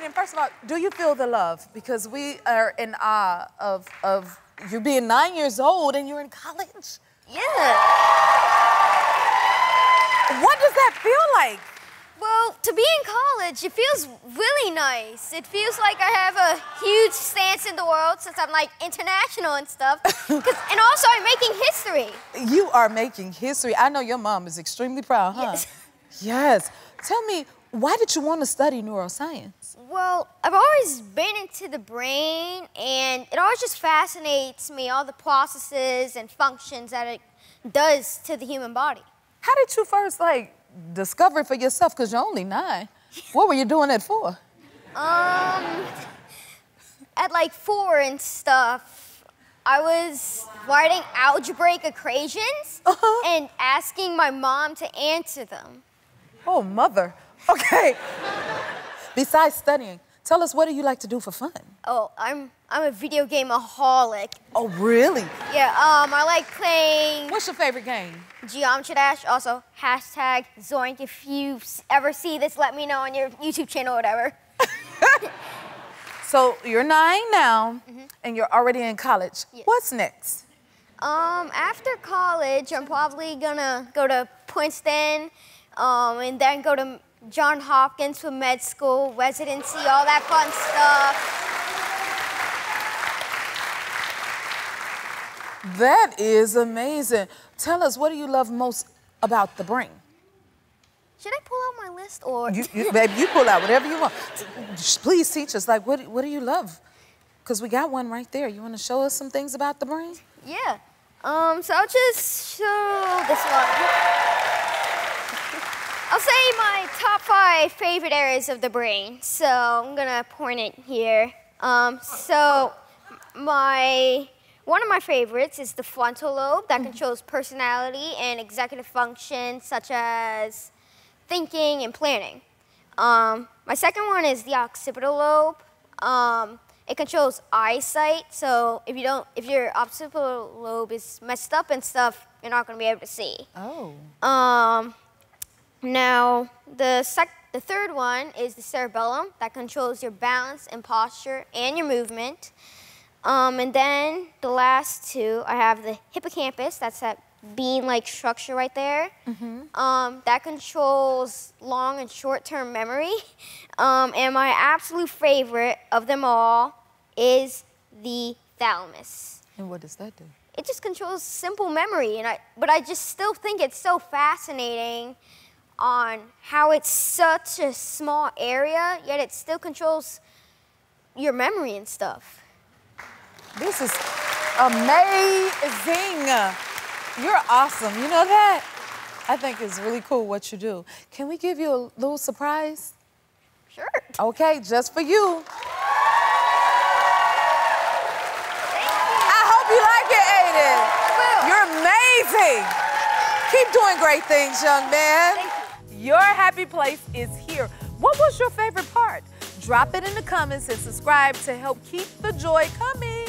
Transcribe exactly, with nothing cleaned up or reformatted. Aiden, first of all, do you feel the love? Because we are in awe of, of you being nine years old and you're in college. Yeah. What does that feel like? Well, to be in college, it feels really nice. It feels like I have a huge stance in the world since I'm like international and stuff. And also I'm making history. You are making history. I know your mom is extremely proud, huh? Yes. Yes. Tell me, why did you want to study neuroscience? Well, I've always been into the brain, and it always just fascinates me, all the processes and functions that it does to the human body. How did you first, like, discover it for yourself? Because you're only nine. What were you doing it for? Um, at, like, four and stuff, I was writing algebraic equations uh-huh. and asking my mom to answer them. Oh, mother. Okay. Besides studying, tell us, what do you like to do for fun? Oh, I'm I'm a video game-aholic. Oh, really? Yeah, um, I like playing... What's your favorite game? Geometry Dash, also hashtag Zoink. If you ever see this, let me know on your YouTube channel or whatever. So you're nine now, mm-hmm. and you're already in college. Yes. What's next? Um, after college, I'm probably gonna go to Princeton, Um, and then go to Johns Hopkins for med school, residency, all that fun stuff. That is amazing. Tell us, what do you love most about the brain? Should I pull out my list or? You, you, babe, you pull out whatever you want. Please teach us, like, what, what do you love? Because we got one right there. You want to show us some things about the brain? Yeah. Um, so I'll just show this one. I'll say my top five favorite areas of the brain. So I'm gonna point it here. Um, so my one of my favorites is the frontal lobe that controls personality and executive functions such as thinking and planning. Um, my second one is the occipital lobe. Um, it controls eyesight. So if you don't, if your occipital lobe is messed up and stuff, you're not gonna be able to see. Oh. Um, Now, the, sec the third one is the cerebellum that controls your balance and posture and your movement. Um, and then the last two, I have the hippocampus, that's that bean-like structure right there. Mm-hmm. um, that controls long and short-term memory. Um, and my absolute favorite of them all is the thalamus. And what does that do? It just controls simple memory, and I, but I just still think it's so fascinating on how it's such a small area, yet it still controls your memory and stuff. This is amazing. You're awesome, you know that? I think it's really cool what you do. Can we give you a little surprise? Sure. Okay, just for you. Thank you. I hope you like it, Aiden. I will. You're amazing. Keep doing great things, young man. Thank you. Your happy place is here. What was your favorite part? Drop it in the comments and subscribe to help keep the joy coming.